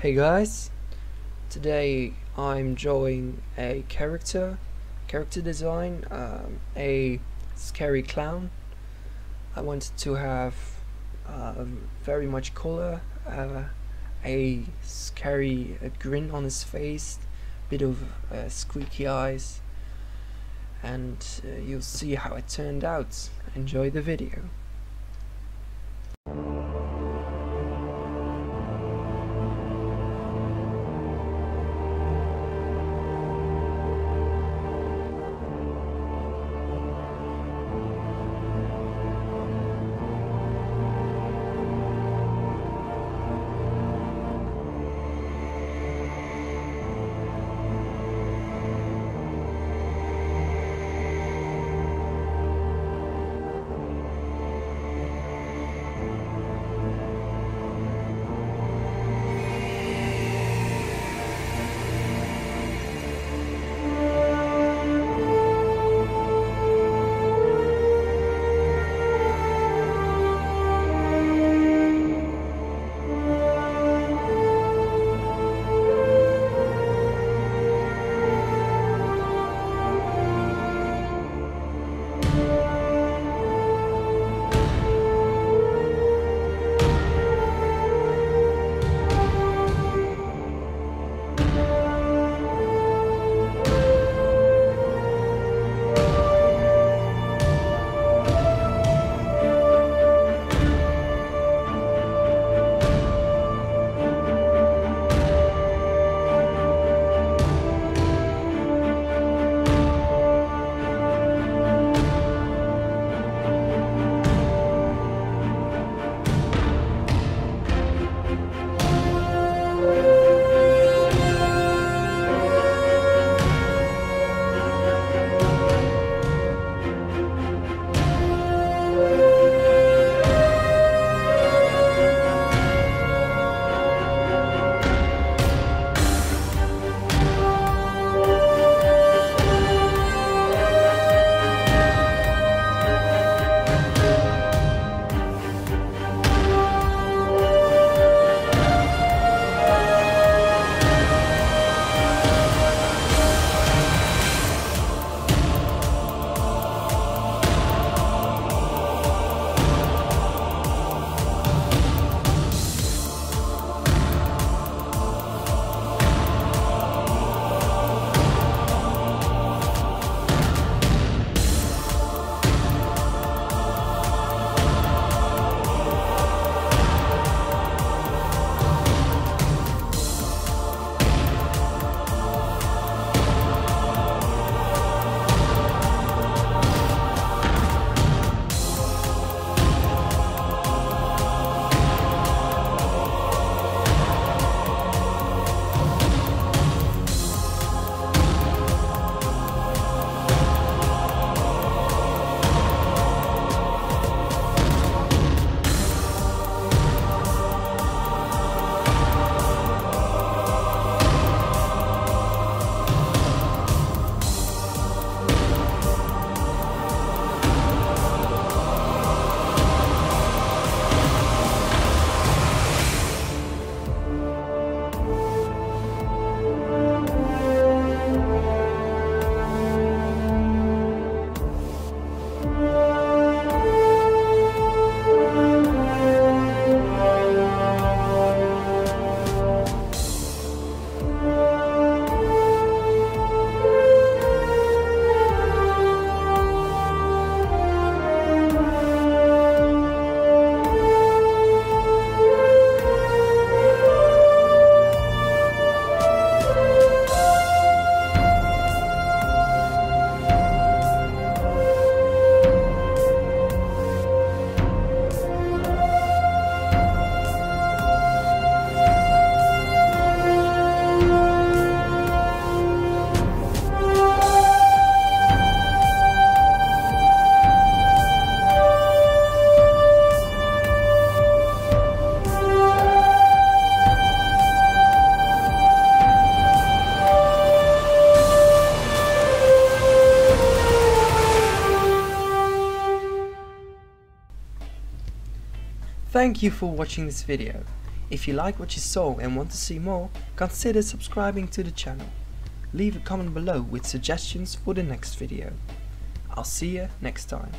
Hey guys, today I'm drawing a character design, a scary clown. I wanted to have very much color, a scary grin on his face, bit of squeaky eyes, and you'll see how it turned out. Enjoy the video. Thank you for watching this video. If you like what you saw and want to see more, consider subscribing to the channel. Leave a comment below with suggestions for the next video. I'll see you next time.